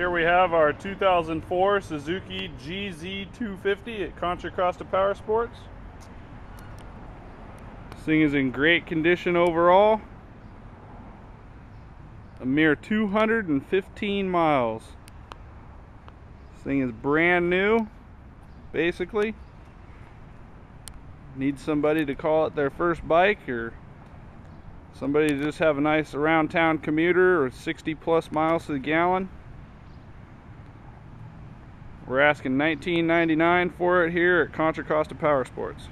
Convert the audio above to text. Here we have our 2004 Suzuki GZ250 at Contra Costa Powersports. This thing is in great condition overall. A mere 215 miles. This thing is brand new, basically. Need somebody to call it their first bike, or somebody to just have a nice around town commuter, or 60 plus miles to the gallon. We're asking $19.99 for it here at Contra Costa Powersports.